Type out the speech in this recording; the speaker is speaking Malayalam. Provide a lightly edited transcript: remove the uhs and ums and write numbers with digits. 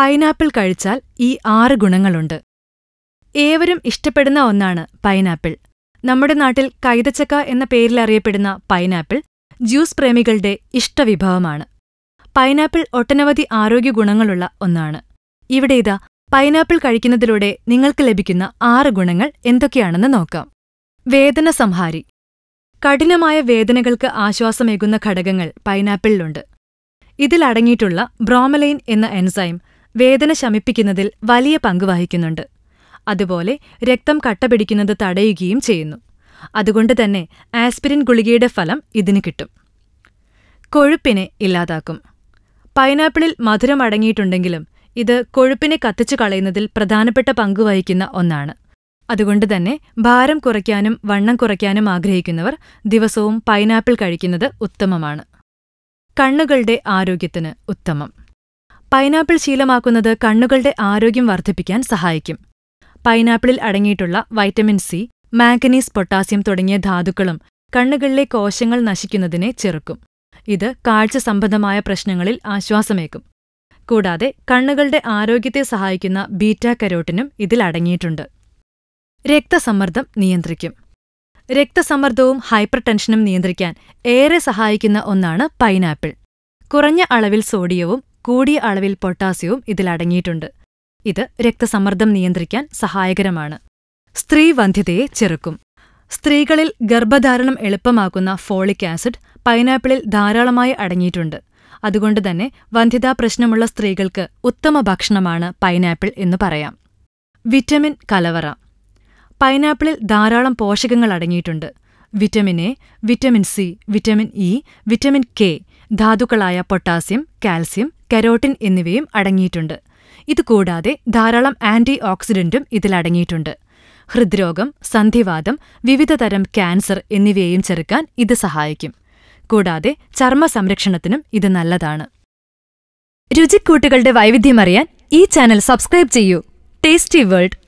പൈനാപ്പിൾ കഴിച്ചാൽ ഈ 6 ഗുണങ്ങളുണ്ട്. ഏവരും ഇഷ്ടപ്പെടുന്ന ഒന്നാണ് പൈനാപ്പിൾ. നമ്മുടെ നാട്ടിൽ കൈതച്ചക്ക എന്ന പേരിലറിയപ്പെടുന്ന പൈനാപ്പിൾ ജ്യൂസ് പ്രേമികളുടെ ഇഷ്ടവിഭവമാണ്. പൈനാപ്പിൾ ഒട്ടനവധി ആരോഗ്യ ഗുണങ്ങളുള്ള ഒന്നാണ്. ഇവിടെ ഇതാ പൈനാപ്പിൾ കഴിക്കുന്നതിലൂടെ നിങ്ങൾക്ക് ലഭിക്കുന്ന 6 ഗുണങ്ങൾ എന്തൊക്കെയാണെന്ന് നോക്കാം. വേദന സംഹാരി. കഠിനമായ വേദനകൾക്ക് ആശ്വാസമേകുന്ന ഘടകങ്ങൾ പൈനാപ്പിളിലുണ്ട്. ഇതിലടങ്ങിയിട്ടുള്ള ബ്രോമലൈൻ എന്ന എൻസൈം വേദന ശമിപ്പിക്കുന്നതിൽ വലിയ പങ്ക് വഹിക്കുന്നുണ്ട്. അതുപോലെ രക്തം കട്ടപിടിക്കുന്നത് തടയുകയും ചെയ്യുന്നു. അതുകൊണ്ട് തന്നെ ആസ്പിരിൻ ഗുളികയുടെ ഫലം ഇതിന് കിട്ടും. കൊഴുപ്പിനെ ഇല്ലാതാക്കും. പൈനാപ്പിളിൽ മധുരം അടങ്ങിയിട്ടുണ്ടെങ്കിലും ഇത് കൊഴുപ്പിനെ കത്തിച്ചു കളയുന്നതിൽ പ്രധാനപ്പെട്ട പങ്ക് വഹിക്കുന്ന ഒന്നാണ്. അതുകൊണ്ട് തന്നെ ഭാരം കുറയ്ക്കാനും വണ്ണം കുറയ്ക്കാനും ആഗ്രഹിക്കുന്നവർ ദിവസവും പൈനാപ്പിൾ കഴിക്കുന്നത് ഉത്തമമാണ്. കണ്ണുകളുടെ ആരോഗ്യത്തിന് ഉത്തമം. പൈനാപ്പിൾ ശീലമാക്കുന്നത് കണ്ണുകളുടെ ആരോഗ്യം വർദ്ധിപ്പിക്കാൻ സഹായിക്കും. പൈനാപ്പിളിൽ അടങ്ങിയിട്ടുള്ള വൈറ്റമിൻ സി, മാംഗനീസ്, പൊട്ടാസ്യം തുടങ്ങിയ ധാതുക്കളും കണ്ണുകളിലെ കോശങ്ങൾ നശിക്കുന്നതിനെ ചെറുക്കും. ഇത് കാഴ്ച സംബന്ധമായ പ്രശ്നങ്ങളിൽ ആശ്വാസമേകും. കൂടാതെ കണ്ണുകളുടെ ആരോഗ്യത്തെ സഹായിക്കുന്ന ബീറ്റാ കരോട്ടിനും ഇതിൽ അടങ്ങിയിട്ടുണ്ട്. രക്തസമ്മർദ്ദം നിയന്ത്രിക്കും. രക്തസമ്മർദ്ദവും ഹൈപ്പർ ടെൻഷനും നിയന്ത്രിക്കാൻ ഏറെ സഹായിക്കുന്ന ഒന്നാണ് പൈനാപ്പിൾ. കുറഞ്ഞ അളവിൽ സോഡിയവും കൂടിയ അളവിൽ പൊട്ടാസ്യവും ഇതിലടങ്ങിയിട്ടുണ്ട്. ഇത് രക്തസമ്മർദ്ദം നിയന്ത്രിക്കാൻ സഹായകരമാണ്. സ്ത്രീവന്ധ്യതയെ ചെറുക്കും. സ്ത്രീകളിൽ ഗർഭധാരണം എളുപ്പമാക്കുന്ന ഫോളിക് ആസിഡ് പൈനാപ്പിളിൽ ധാരാളമായി അടങ്ങിയിട്ടുണ്ട്. അതുകൊണ്ടുതന്നെ വന്ധ്യതാ പ്രശ്നമുള്ള സ്ത്രീകൾക്ക് ഉത്തമ ഭക്ഷണമാണ് പൈനാപ്പിൾ എന്ന് പറയാം. വിറ്റമിൻ കലവറ. പൈനാപ്പിളിൽ ധാരാളം പോഷകങ്ങൾ അടങ്ങിയിട്ടുണ്ട്. Vitamin A, vitamin C, vitamin E, vitamin K, ധാതുക്കളായ പൊട്ടാസ്യം, കാൽസ്യം, കരോട്ടിൻ എന്നിവയും അടങ്ങിയിട്ടുണ്ട്. ഇതുകൂടാതെ ധാരാളം ആന്റി ഓക്സിഡന്റും ഇതിലടങ്ങിയിട്ടുണ്ട്. ഹൃദ്രോഗം, സന്ധിവാതം, വിവിധതരം ക്യാൻസർ എന്നിവയെയും ചെറുക്കാൻ ഇത് സഹായിക്കും. കൂടാതെ ചർമ്മ സംരക്ഷണത്തിനും ഇത് നല്ലതാണ്. രുചിക്കൂട്ടുകളുടെ വൈവിധ്യമറിയാൻ ഈ ചാനൽ സബ്സ്ക്രൈബ് ചെയ്യൂ. Tasty world.